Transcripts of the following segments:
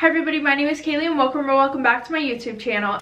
Hi everybody, my name is Kaylee and welcome back to my YouTube channel.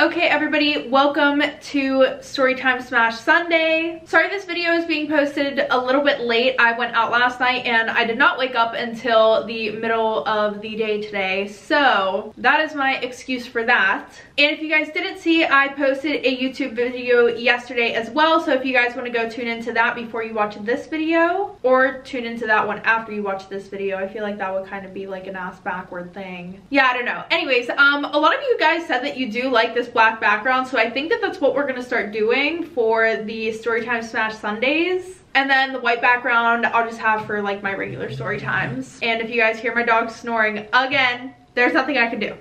Okay everybody, welcome to Storytime Smash Sunday. Sorry this video is being posted a little bit late. I went out last night and I did not wake up until the middle of the day today. So that is my excuse for that. And if you guys didn't see, I posted a YouTube video yesterday as well. So if you guys want to go tune into that before you watch this video, or tune into that one after you watch this video. I feel like that would kind of be like an ass backward thing. Yeah, I don't know. Anyways, a lot of you guys said that you do like this black background, so I think that that's what we're gonna start doing for the Storytime Smash Sundays. And then the white background I'll just have for like my regular story times. And if you guys hear my dog snoring again, there's nothing I can do.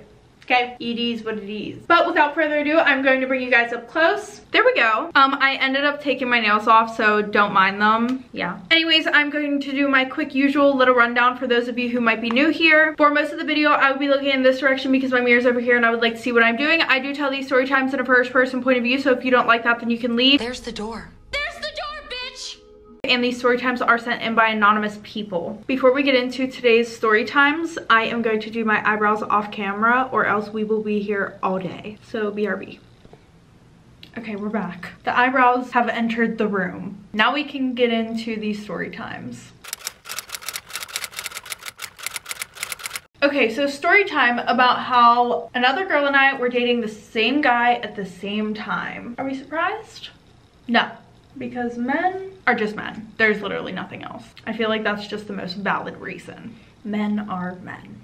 Okay, it is what it is. But without further ado, I'm going to bring you guys up close. There we go. I ended up taking my nails off, so don't mind them. Yeah. Anyways, I'm going to do my quick usual little rundown for those of you who might be new here. For most of the video, I will be looking in this direction because my mirror's over here and I would like to see what I'm doing. I do tell these story times in a first person point of view, so if you don't like that, then you can leave. There's the door. And these story times are sent in by anonymous people. Before we get into today's story times, I am going to do my eyebrows off camera or else we will be here all day. So BRB. Okay, we're back. The eyebrows have entered the room. Now we can get into these story times. Okay, so story time about how another girl and I were dating the same guy at the same time. Are we surprised? No. Because men are just men. There's literally nothing else. I feel like that's just the most valid reason. Men are men.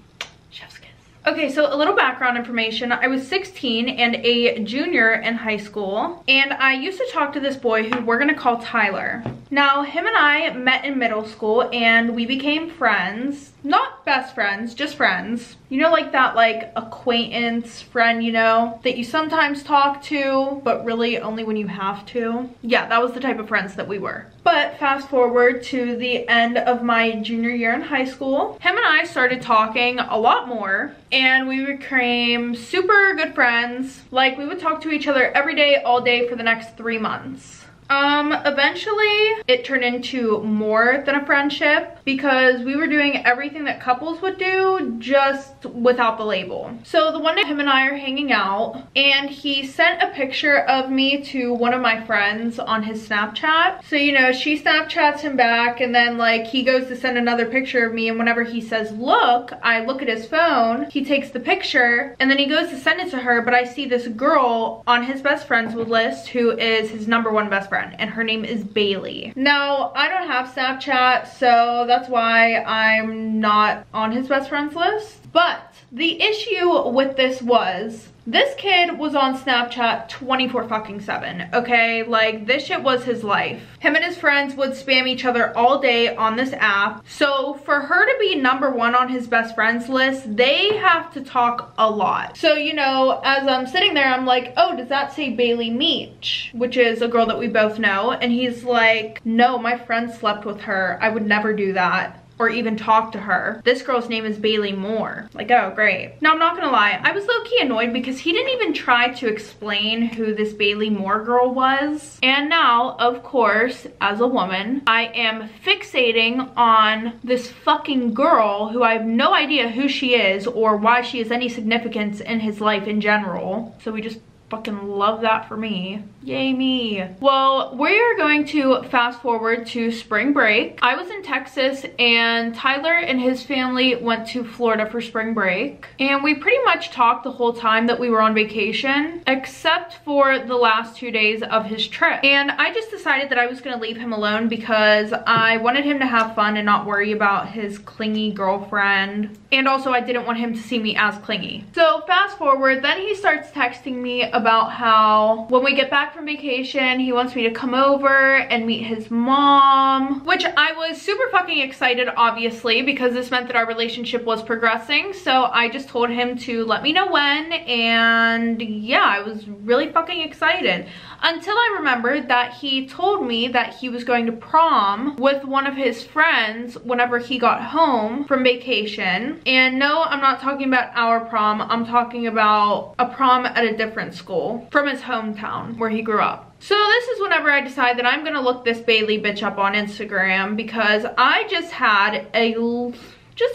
Chef's kiss. Okay, so a little background information. I was 16 and a junior in high school, and I used to talk to this boy who we're gonna call Tyler. Now, him and I met in middle school and we became friends. Not best friends, just friends. You know, like that like acquaintance friend, you know, that you sometimes talk to, but really only when you have to. Yeah, that was the type of friends that we were. But fast forward to the end of my junior year in high school, him and I started talking a lot more and we became super good friends. Like, we would talk to each other every day, all day for the next 3 months. Eventually it turned into more than a friendship because we were doing everything that couples would do, just without the label. So the one day him and I are hanging out and he sent a picture of me to one of my friends on his Snapchat. So, you know, she Snapchats him back and then like he goes to send another picture of me, and whenever he says look, I look at his phone, he takes the picture and then he goes to send it to her, but I see this girl on his best friends list who is his #1 best friend. And her name is Bailey. Now, I don't have Snapchat, so that's why I'm not on his best friends list. But the issue with this was, this kid was on Snapchat 24/7, okay? Like, this shit was his life. Him and his friends would spam each other all day on this app. So for her to be #1 on his best friends list, they have to talk a lot. So, you know, as I'm sitting there, I'm like, oh, does that say Bailey Meach? Which is a girl that we both know. And he's like, no, my friend slept with her. I would never do that. Or even talk to her. This girl's name is Bailey Moore. Like, oh, great. Now, I'm not gonna lie, I was low-key annoyed because he didn't even try to explain who this Bailey Moore girl was. And now, of course, as a woman, I am fixating on this fucking girl who I have no idea who she is or why she has any significance in his life in general. So we just fucking love that for me. Yay me. Well, we are going to fast forward to spring break. I was in Texas and Tyler and his family went to Florida for spring break. And we pretty much talked the whole time that we were on vacation, except for the last 2 days of his trip. And I just decided that I was gonna leave him alone because I wanted him to have fun and not worry about his clingy girlfriend. And also I didn't want him to see me as clingy. So fast forward, then he starts texting me about how when we get back from vacation, he wants me to come over and meet his mom, which I was super fucking excited, obviously, because this meant that our relationship was progressing. So I just told him to let me know when, and yeah, I was really fucking excited until I remembered that he told me that he was going to prom with one of his friends whenever he got home from vacation. And no, I'm not talking about our prom. I'm talking about a prom at a different school from his hometown where he grew up. So this is whenever I decide that I'm gonna look this Bailey bitch up on Instagram, because I just had a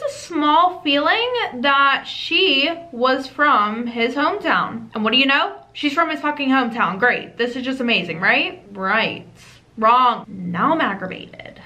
small feeling that she was from his hometown. And what do you know? She's from his fucking hometown. Great. This is just amazing, right? Right. Wrong. Now I'm aggravated.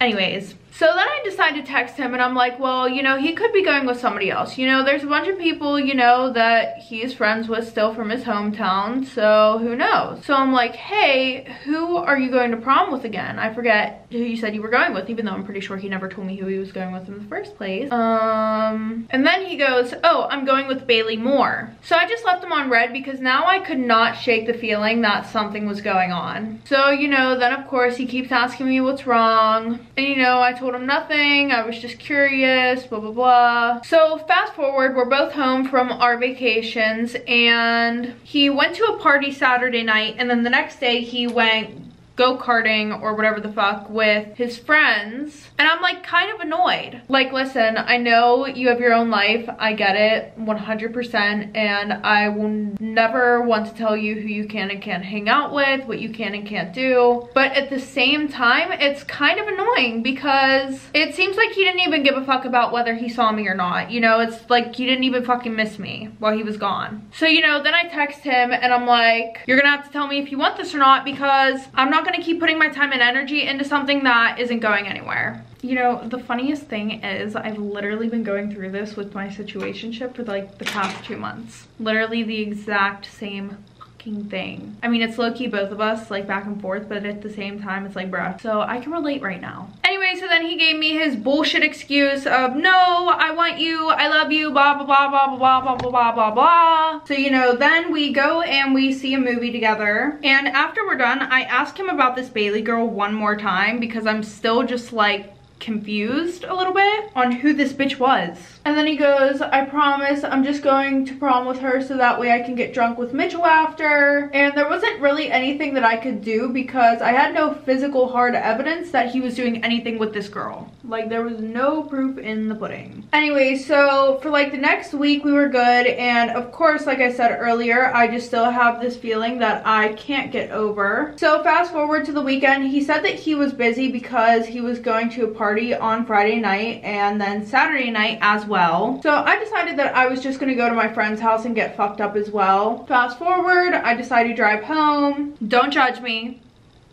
Anyways, so then I decided to text him and I'm like, well, you know, he could be going with somebody else. You know, there's a bunch of people, you know, that he's friends with still from his hometown, so who knows? So I'm like, hey, who are you going to prom with again? I forget who you said you were going with, even though I'm pretty sure he never told me who he was going with in the first place. And then he goes, oh, I'm going with Bailey Moore. So I just left him on red because now I could not shake the feeling that something was going on. So, you know, then of course he keeps asking me what's wrong. And, you know, I told him nothing. I was just curious, blah, blah, blah. So fast forward, we're both home from our vacations and he went to a party Saturday night, and then the next day he went go-karting or whatever the fuck with his friends. And I'm like kind of annoyed. Like, listen, I know you have your own life. I get it 100%, and I will never want to tell you who you can and can't hang out with, what you can and can't do. But at the same time, it's kind of annoying because it seems like he didn't even give a fuck about whether he saw me or not. You know, it's like he didn't even fucking miss me while he was gone. So, you know, then I text him and I'm like, you're gonna have to tell me if you want this or not, because I'm not gonna keep putting my time and energy into something that isn't going anywhere. You know, the funniest thing is I've literally been going through this with my situationship for like the past 2 months. Literally the exact same fucking thing. I mean, it's low-key both of us, like back and forth, but at the same time, it's like, bruh. So I can relate right now. Anyway, so then he gave me his bullshit excuse of, no, I want you, I love you, blah, blah, blah, blah, blah, blah, blah, blah, blah, blah. So, you know, then we go and we see a movie together. And after we're done, I ask him about this Bailey girl one more time because I'm still just like, confused a little bit on who this bitch was. And then he goes, I promise I'm just going to prom with her so that way I can get drunk with Mitchell after. And there wasn't really anything that I could do because I had no physical hard evidence that he was doing anything with this girl. Like, there was no proof in the pudding. Anyway, so for like the next week we were good, and of course, like I said earlier, I just still have this feeling that I can't get over. So fast forward to the weekend, he said that he was busy because he was going to a party on Friday night and then Saturday night as well. So I decided that I was just gonna go to my friend's house and get fucked up as well. Fast forward, I decided to drive home. Don't judge me.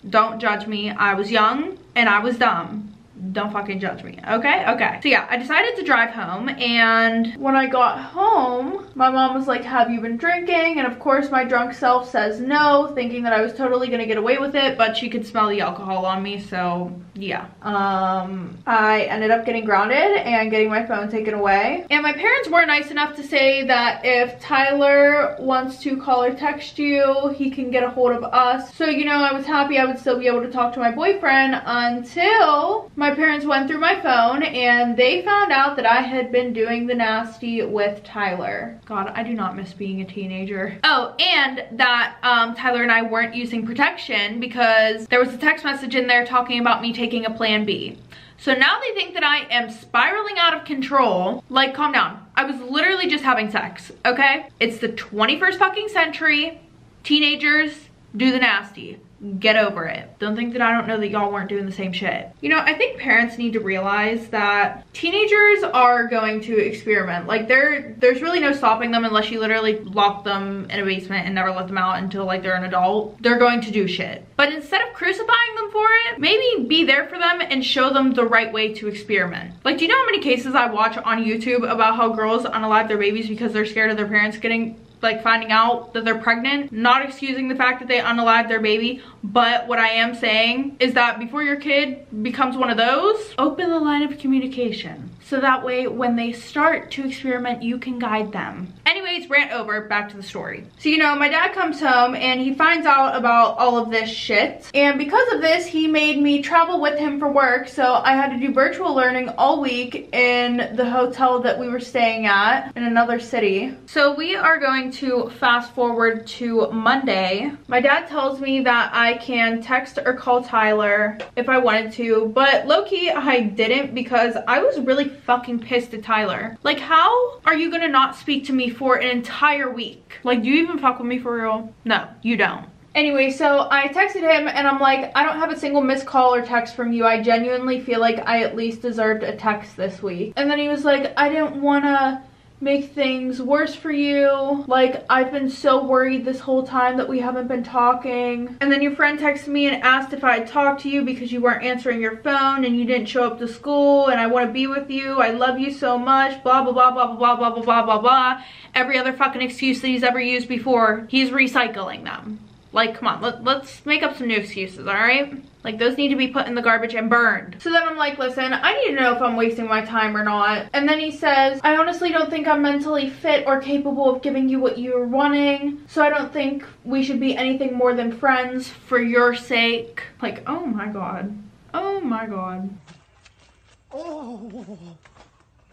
Don't judge me. I was young and I was dumb. Don't fucking judge me, okay? Okay. So yeah, I decided to drive home, and when I got home, my mom was like, have you been drinking? And of course my drunk self says no, thinking that I was totally gonna get away with it, but she could smell the alcohol on me, so yeah. I ended up getting grounded and getting my phone taken away. And my parents were nice enough to say that if Tyler wants to call or text you, he can get a hold of us. So, you know, I was happy I would still be able to talk to my boyfriend until my parents went through my phone and they found out that I had been doing the nasty with Tyler. God, I do not miss being a teenager. Oh, and that Tyler and I weren't using protection because there was a text message in there talking about me taking a plan B. So now they think that I am spiraling out of control. Like, calm down. I was literally just having sex, okay? It's the 21st fucking century. Teenagers do the nasty. Get over it. Don't think that I don't know that y'all weren't doing the same shit. You know, I think parents need to realize that teenagers are going to experiment. Like, there's really no stopping them unless you literally lock them in a basement and never let them out until like they're an adult. They're going to do shit. But instead of crucifying them for it, maybe be there for them and show them the right way to experiment. Like, do you know how many cases I watch on YouTube about how girls unalive their babies because they're scared of their parents getting, like, finding out that they're pregnant? Not excusing the fact that they unalived their baby, but what I am saying is that before your kid becomes one of those, open the line of communication. So that way when they start to experiment, you can guide them. Anyways, rant over, back to the story. So, you know, my dad comes home and he finds out about all of this shit. And because of this, he made me travel with him for work. So I had to do virtual learning all week in the hotel that we were staying at in another city. So we are going to fast forward to Monday. My dad tells me that I can text or call Tyler if I wanted to, but low-key I didn't because I was really fucking pissed at Tyler. Like, how are you gonna not speak to me for an entire week? Like, do you even fuck with me for real? No, you don't. Anyway, so I texted him and I'm like, I don't have a single missed call or text from you. I genuinely feel like I at least deserved a text this week. And then he was like, I didn't want to make things worse for you. Like, I've been so worried this whole time that we haven't been talking. And then your friend texted me and asked if I had talked to you because you weren't answering your phone and you didn't show up to school and I want to be with you. I love you so much. Blah, blah, blah, blah, blah, blah, blah, blah, blah, blah. Every other fucking excuse that he's ever used before, he's recycling them. Like, come on, let's make up some new excuses, all right? Like, those need to be put in the garbage and burned. So then I'm like, listen, I need to know if I'm wasting my time or not. And then he says, I honestly don't think I'm mentally fit or capable of giving you what you're wanting. So I don't think we should be anything more than friends for your sake. Like, oh my God. Oh my God.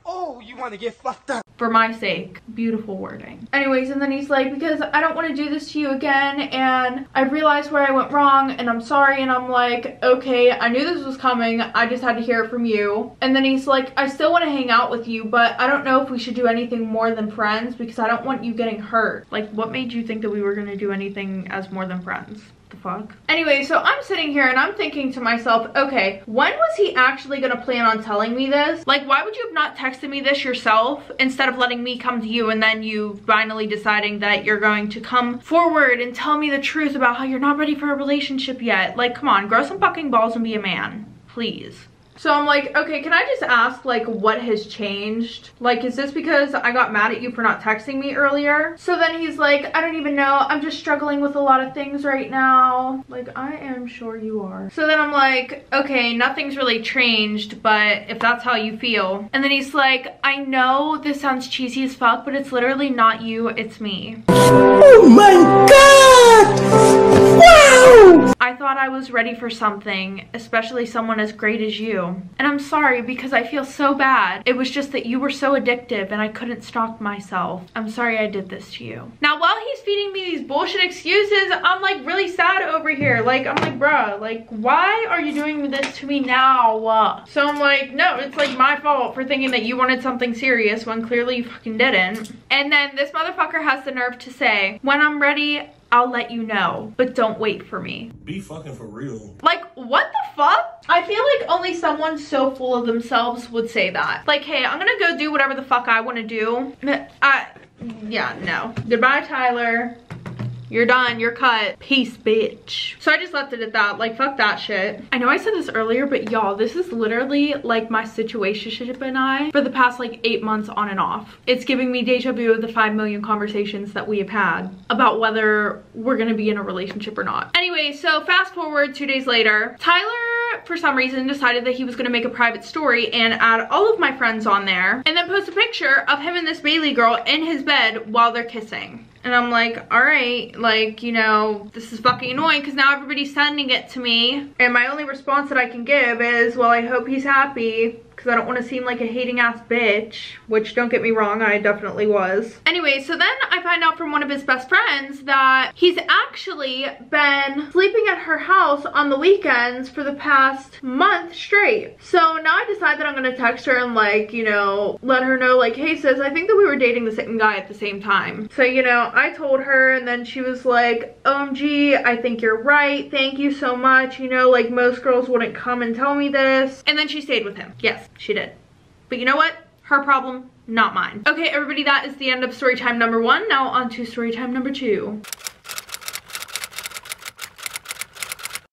Oh, you want to get fucked up. For my sake. Beautiful wording. Anyways, and then he's like, because I don't want to do this to you again and I realized where I went wrong and I'm sorry. And I'm like, okay, I knew this was coming. I just had to hear it from you. And then he's like, I still want to hang out with you, but I don't know if we should do anything more than friends because I don't want you getting hurt. Like, what made you think that we were going to do anything as more than friends? The fuck? Anyway, so I'm sitting here and I'm thinking to myself, okay, when was he actually gonna plan on telling me this? Like, why would you have not texted me this yourself instead of letting me come to you and then you finally deciding that you're going to come forward and tell me the truth about how you're not ready for a relationship yet? Like, come on, grow some fucking balls and be a man, please. So I'm like, okay, can I just ask, like, what has changed? Like, is this because I got mad at you for not texting me earlier? So then he's like, I don't even know. I'm just struggling with a lot of things right now. Like, I am sure you are. So then I'm like, okay, nothing's really changed, but if that's how you feel. And then he's like, I know this sounds cheesy as fuck, but it's literally not you, it's me. Oh my God! Wow! I thought I was ready for something, especially someone as great as you. And I'm sorry because I feel so bad. It was just that you were so addictive and I couldn't stop myself. I'm sorry I did this to you. Now, while he's feeding me these bullshit excuses, I'm like really sad over here. Like, I'm like, bruh, like, why are you doing this to me now? So I'm like, no, it's like my fault for thinking that you wanted something serious when clearly you fucking didn't. And then this motherfucker has the nerve to say, when I'm ready, I'll let you know, but don't wait for me. Be fucking for real. Like, what the fuck? I feel like only someone so full of themselves would say that. Like, hey, I'm gonna go do whatever the fuck I wanna do. Yeah, no. Goodbye, Tyler. You're done, you're cut. Peace, bitch. So I just left it at that, like, fuck that shit. I know I said this earlier, but y'all, this is literally like my situationship and I for the past like 8 months on and off. It's giving me deja vu of the 5 million conversations that we have had about whether we're gonna be in a relationship or not. Anyway, so fast forward 2 days later, Tyler, for some reason, decided that he was gonna make a private story and add all of my friends on there and then post a picture of him and this Bailey girl in his bed while they're kissing. And I'm like, all right, like, you know, this is fucking annoying because now everybody's sending it to me. And my only response that I can give is, well, I hope he's happy because I don't want to seem like a hating ass bitch, which don't get me wrong, I definitely was. Anyway, so then I find out from one of his best friends that he's actually been sleeping at her house on the weekends for the past month straight. So now I decide that I'm going to text her and, like, you know, let her know, like, hey sis, I think that we were dating the same guy at the same time. So, you know, I told her and then she was like, OMG, I think you're right. Thank you so much. You know, like, most girls wouldn't come and tell me this. And then she stayed with him. Yes, she did. But you know what? Her problem, not mine. Okay, everybody, that is the end of story time number one. Now on to story time number two.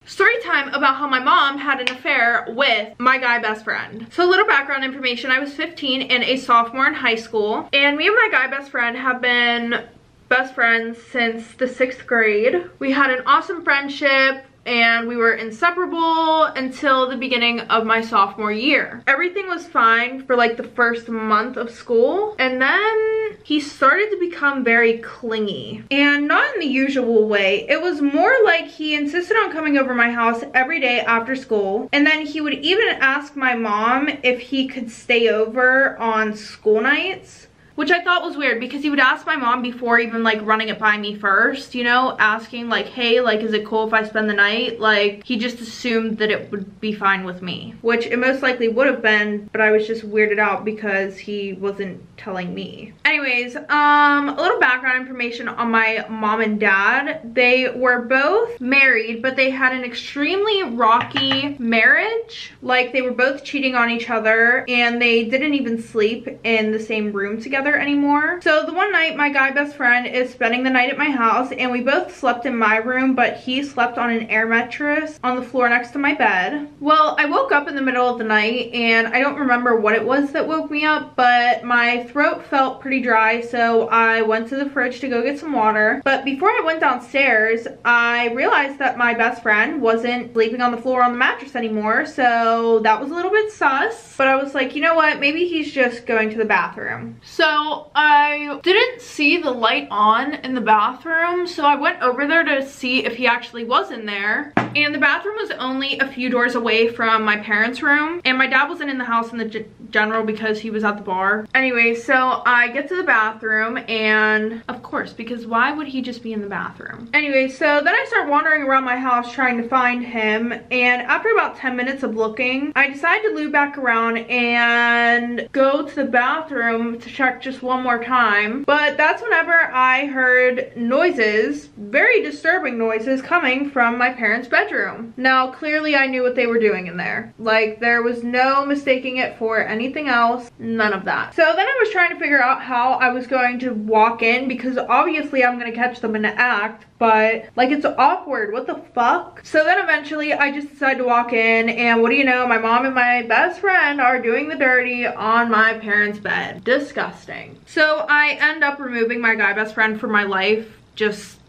Story time about how my mom had an affair with my guy best friend. So a little background information. I was 15 and a sophomore in high school. And me and my guy best friend have been best friends since the 6th grade. We had an awesome friendship and we were inseparable until the beginning of my sophomore year. Everything was fine for like the first month of school, and then he started to become very clingy, and not in the usual way. It was more like he insisted on coming over my house every day after school, and then he would even ask my mom if he could stay over on school nights, which I thought was weird because he would ask my mom before even like running it by me first, you know, asking like, hey, like, is it cool if I spend the night? Like, he just assumed that it would be fine with me, which it most likely would have been, but I was just weirded out because he wasn't telling me. Anyways, a little background information on my mom and dad. They were both married, but they had an extremely rocky marriage. Like, they were both cheating on each other and they didn't even sleep in the same room together anymore. So the one night my guy best friend is spending the night at my house, and we both slept in my room, but he slept on an air mattress on the floor next to my bed. Well, I woke up in the middle of the night and I don't remember what it was that woke me up, but my throat felt pretty dry, so I went to the fridge to go get some water. But before I went downstairs, I realized that my best friend wasn't sleeping on the floor on the mattress anymore, so that was a little bit sus. But I was like, you know what, maybe he's just going to the bathroom. So I didn't see the light on in the bathroom, so I went over there to see if he actually was in there. And the bathroom was only a few doors away from my parents' room, and my dad wasn't in the house in the general because he was at the bar. Anyway, so I get to the bathroom, and of course, because why would he just be in the bathroom? Anyway, so then I start wandering around my house trying to find him, and after about 10 minutes of looking, I decide to loop back around and go to the bathroom to check just one more time. But that's whenever I heard noises, very disturbing noises, coming from my parents' bedroom. Now, clearly I knew what they were doing in there. Like, there was no mistaking it for anything else, none of that. So then I was trying to figure out how I was going to walk in, because obviously I'm gonna catch them in the act, but like, it's awkward, what the fuck? So then eventually I just decided to walk in, and what do you know, my mom and my best friend are doing the dirty on my parents' bed. Disgusting. So I end up removing my guy best friend from my life, just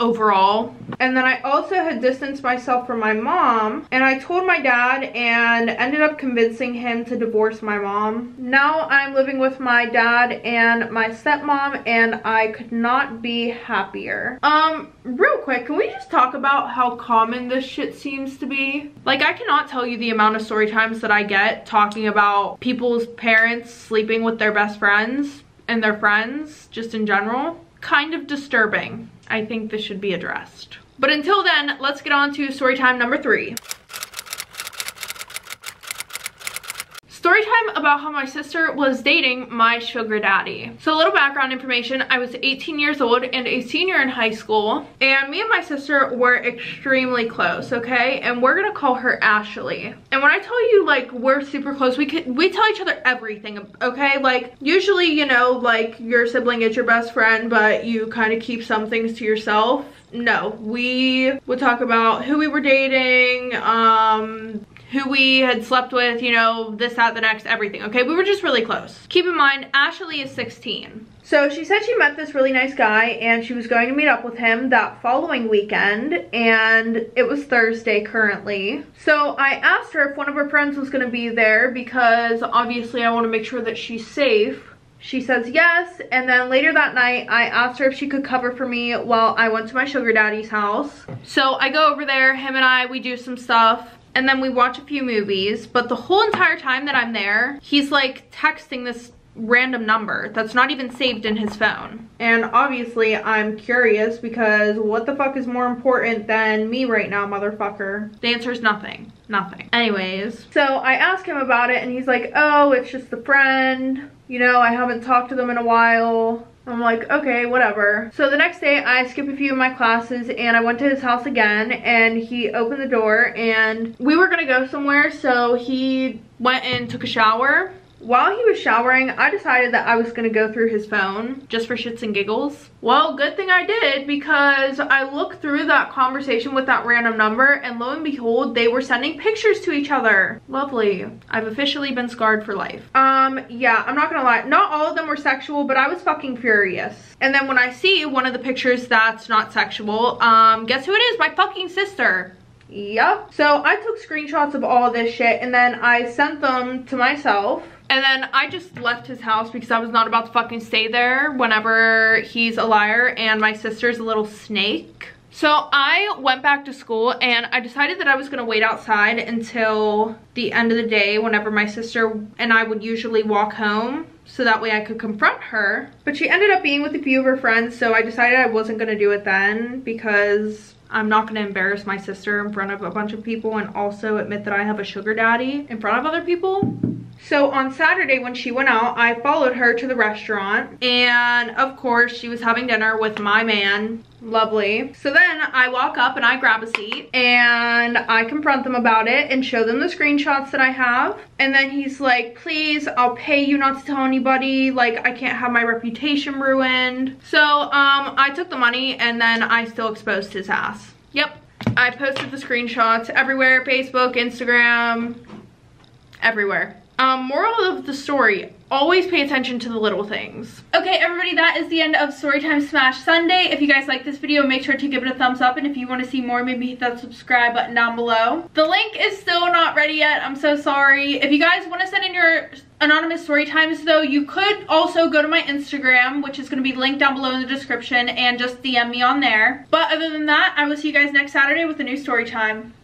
overall. And then I also had distanced myself from my mom, and I told my dad and ended up convincing him to divorce my mom. Now I'm living with my dad and my stepmom, and I could not be happier. Real quick, can we just talk about how common this shit seems to be? Like, I cannot tell you the amount of story times that I get talking about people's parents sleeping with their best friends and their friends just in general. Kind of disturbing. I think this should be addressed. But until then, let's get on to story time number 3. Story time about how my sister was dating my sugar daddy. So a little background information, I was 18 years old and a senior in high school, and me and my sister were extremely close, okay? And we're gonna call her Ashley. And when I tell you, like, we're super close, we tell each other everything, okay? Like, usually, you know, like, your sibling is your best friend, but you kind of keep some things to yourself. No, we would talk about who we were dating, who we had slept with, you know, this, that, the next, everything, okay? We were just really close. Keep in mind, Ashley is 16. So she said she met this really nice guy and she was going to meet up with him that following weekend, and it was Thursday currently. So I asked her if one of her friends was gonna be there because obviously I wanna make sure that she's safe. She says yes, and then later that night, I asked her if she could cover for me while I went to my sugar daddy's house. So I go over there, him and I, we do some stuff, and then we watch a few movies. But the whole entire time that I'm there, he's like texting this random number that's not even saved in his phone. And obviously I'm curious because what the fuck is more important than me right now, motherfucker? The answer is nothing. Anyways, so I ask him about it and he's like, oh, it's just a friend, you know, I haven't talked to them in a while. I'm like, okay, whatever. So the next day I skipped a few of my classes and I went to his house again, and he opened the door and we were gonna go somewhere, so he went and took a shower. While he was showering, I decided that I was gonna go through his phone just for shits and giggles. Well, good thing I did, because I looked through that conversation with that random number, and lo and behold, they were sending pictures to each other. Lovely. I've officially been scarred for life. Yeah, I'm not gonna lie. Not all of them were sexual, but I was fucking furious. And then when I see one of the pictures that's not sexual, guess who it is? My fucking sister. Yup. So I took screenshots of all this shit, and then I sent them to myself. And then I just left his house because I was not about to fucking stay there whenever he's a liar and my sister's a little snake. So I went back to school and I decided that I was gonna wait outside until the end of the day whenever my sister and I would usually walk home, so that way I could confront her. But she ended up being with a few of her friends, so I decided I wasn't gonna do it then because I'm not gonna embarrass my sister in front of a bunch of people and also admit that I have a sugar daddy in front of other people. So on Saturday when she went out, I followed her to the restaurant, and of course she was having dinner with my man. Lovely. So then I walk up and I grab a seat and I confront them about it and show them the screenshots that I have. And then he's like, please, I'll pay you not to tell anybody. Like, I can't have my reputation ruined. So I took the money and then I still exposed his ass. Yep. I posted the screenshots everywhere, Facebook, Instagram, everywhere. Moral of the story, always pay attention to the little things. Okay, everybody, that is the end of Storytime Smash Sunday. If you guys like this video, make sure to give it a thumbs up, and if you want to see more, maybe hit that subscribe button down below. The link is still not ready yet. I'm so sorry. If you guys want to send in your anonymous story times though, you could also go to my Instagram, which is going to be linked down below in the description, and just DM me on there. But other than that, I will see you guys next Saturday with a new story time.